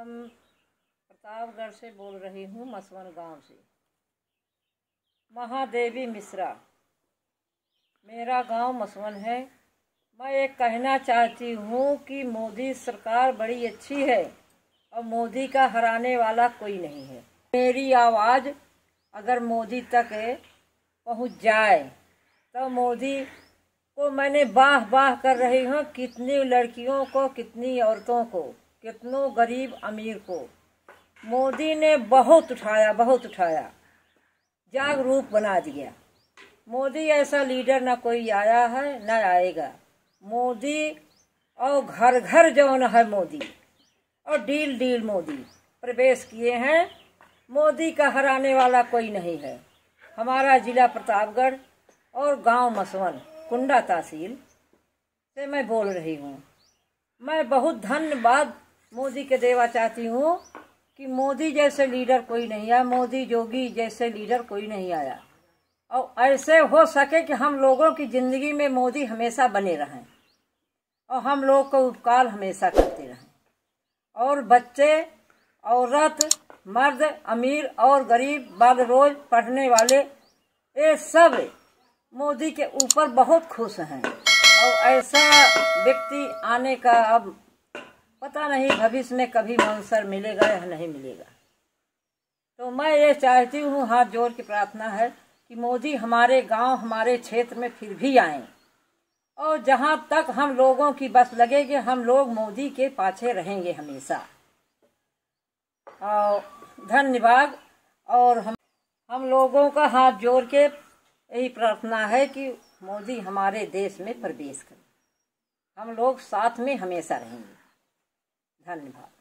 हम प्रतापगढ़ से बोल रही हूँ, मसवन गांव से। महादेवी मिश्रा, मेरा गांव मसवन है। मैं ये कहना चाहती हूँ कि मोदी सरकार बड़ी अच्छी है और मोदी का हराने वाला कोई नहीं है। मेरी आवाज़ अगर मोदी तक पहुँच जाए तो मोदी को मैंने वाह वाह कर रही हूँ। कितनी लड़कियों को, कितनी औरतों को, कितनों गरीब अमीर को मोदी ने बहुत उठाया, जागरूक बना दिया। मोदी ऐसा लीडर ना कोई आया है ना आएगा। मोदी और घर घर जौन है मोदी और डील मोदी प्रवेश किए हैं। मोदी का हराने वाला कोई नहीं है। हमारा जिला प्रतापगढ़ और गांव मसवन कुंडा तहसील से मैं बोल रही हूँ। मैं बहुत धन्यवाद मोदी के देवा चाहती हूँ कि मोदी जैसे लीडर कोई नहीं आया, मोदी जोगी जैसे लीडर कोई नहीं आया। और ऐसे हो सके कि हम लोगों की ज़िंदगी में मोदी हमेशा बने रहें और हम लोग को उपकार हमेशा करते रहें। और बच्चे, औरत, मर्द, अमीर और गरीब, बाल रोज पढ़ने वाले, ये सब मोदी के ऊपर बहुत खुश हैं। और ऐसा व्यक्ति आने का अब पता नहीं भविष्य में कभी अवसर मिलेगा या नहीं मिलेगा। तो मैं ये चाहती हूँ, हाथ जोड़ के प्रार्थना है कि मोदी हमारे गांव, हमारे क्षेत्र में फिर भी आएं और जहाँ तक हम लोगों की बस लगेगी हम लोग मोदी के पाछे रहेंगे हमेशा। और धन्यवाद। और हम लोगों का हाथ जोड़ के यही प्रार्थना है कि मोदी हमारे देश में प्रवेश करें, हम लोग साथ में हमेशा रहेंगे। धन्यवाद।